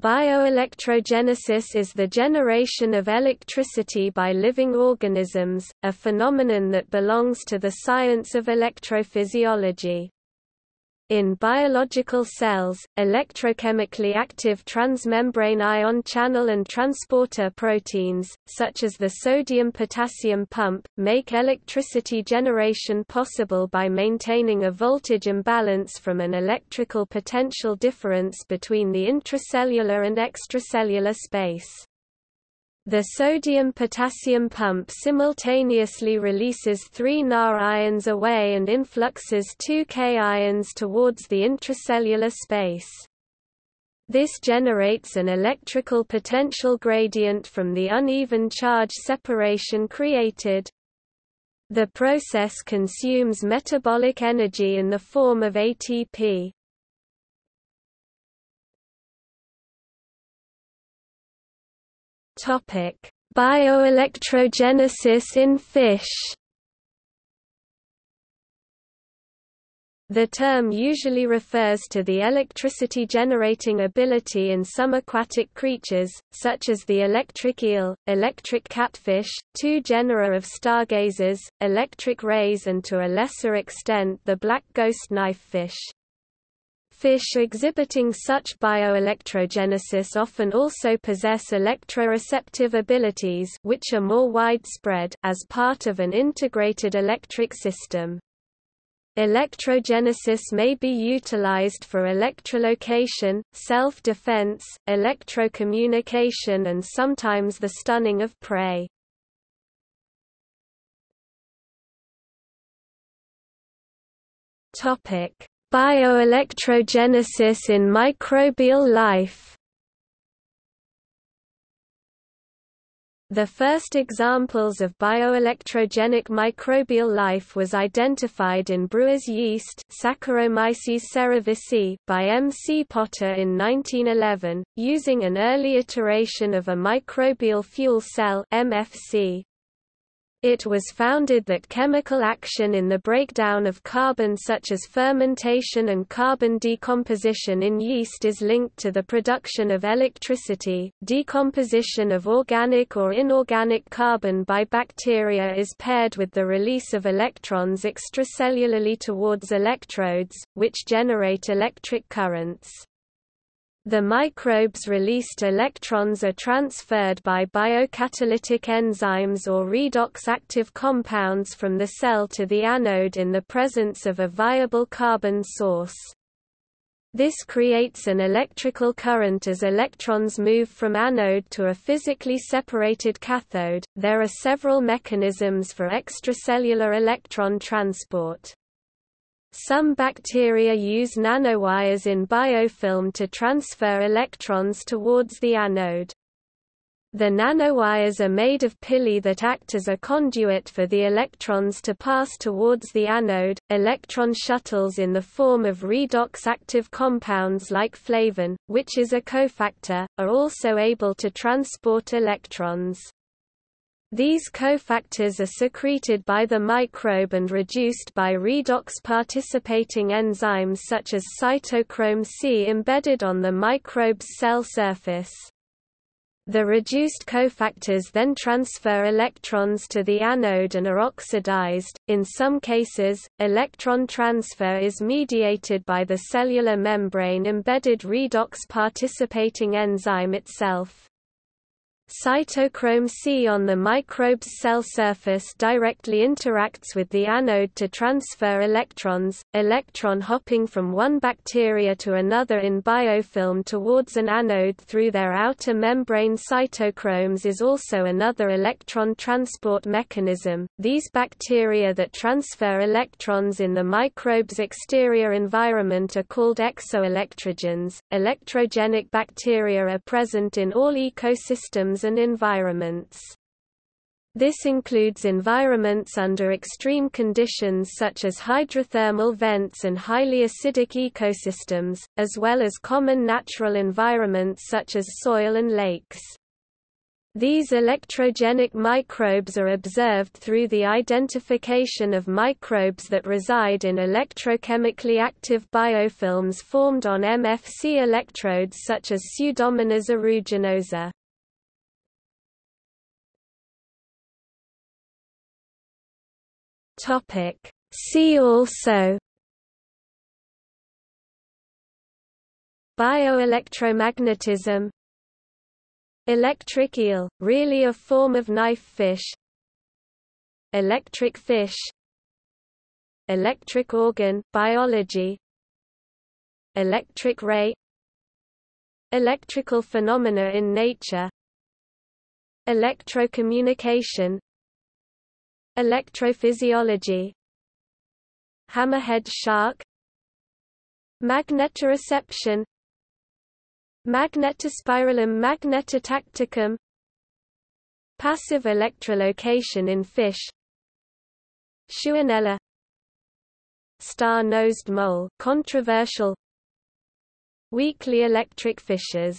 Bioelectrogenesis is the generation of electricity by living organisms, a phenomenon that belongs to the science of electrophysiology. In biological cells, electrochemically active transmembrane ion channel and transporter proteins, such as the sodium-potassium pump, make electricity generation possible by maintaining a voltage imbalance from an electrical potential difference between the intracellular and extracellular space. The sodium-potassium pump simultaneously releases 3 Na ions away and influxes 2 K ions towards the intracellular space. This generates an electrical potential gradient from the uneven charge separation created. The process consumes metabolic energy in the form of ATP. Bioelectrogenesis in fish. The term usually refers to the electricity-generating ability in some aquatic creatures, such as the electric eel, electric catfish, 2 genera of stargazers, electric rays and to a lesser extent the black ghost knifefish. Fish exhibiting such bioelectrogenesis often also possess electroreceptive abilities, which are more widespread, as part of an integrated electric system. Electrogenesis may be utilized for electrolocation, self-defense, electrocommunication and sometimes the stunning of prey. Bioelectrogenesis in microbial life. The first examples of bioelectrogenic microbial life was identified in brewer's yeast Saccharomyces cerevisiae by M. C. Potter in 1911, using an early iteration of a microbial fuel cell (MFC). It was founded that chemical action in the breakdown of carbon such as fermentation and carbon decomposition in yeast is linked to the production of electricity. Decomposition of organic or inorganic carbon by bacteria is paired with the release of electrons extracellularly towards electrodes, which generate electric currents. The microbes' released electrons are transferred by biocatalytic enzymes or redox active compounds from the cell to the anode in the presence of a viable carbon source. This creates an electrical current as electrons move from anode to a physically separated cathode. There are several mechanisms for extracellular electron transport. Some bacteria use nanowires in biofilm to transfer electrons towards the anode. The nanowires are made of pili that act as a conduit for the electrons to pass towards the anode. Electron shuttles in the form of redox active compounds like flavin, which is a cofactor, are also able to transport electrons. These cofactors are secreted by the microbe and reduced by redox-participating enzymes such as cytochrome C embedded on the microbe's cell surface. The reduced cofactors then transfer electrons to the anode and are oxidized. In some cases, electron transfer is mediated by the cellular membrane-embedded redox-participating enzyme itself. Cytochrome C on the microbe's cell surface directly interacts with the anode to transfer electrons. Electron hopping from one bacteria to another in biofilm towards an anode through their outer membrane cytochromes is also another electron transport mechanism. These bacteria that transfer electrons in the microbe's exterior environment are called exoelectrogens. Electrogenic bacteria are present in all ecosystems and environments. This includes environments under extreme conditions such as hydrothermal vents and highly acidic ecosystems, as well as common natural environments such as soil and lakes. These electrogenic microbes are observed through the identification of microbes that reside in electrochemically active biofilms formed on MFC electrodes such as Pseudomonas aeruginosa. See also: Bioelectromagnetism, electric eel, really a form of knifefish, electric fish, electric organ, biology, electric ray, electrical phenomena in nature, electrocommunication, electrophysiology, hammerhead shark, magnetoreception, Magnetospirillum magnetotacticum, passive electrolocation in fish, Shewanella, star-nosed mole, controversial, weakly electric fishes.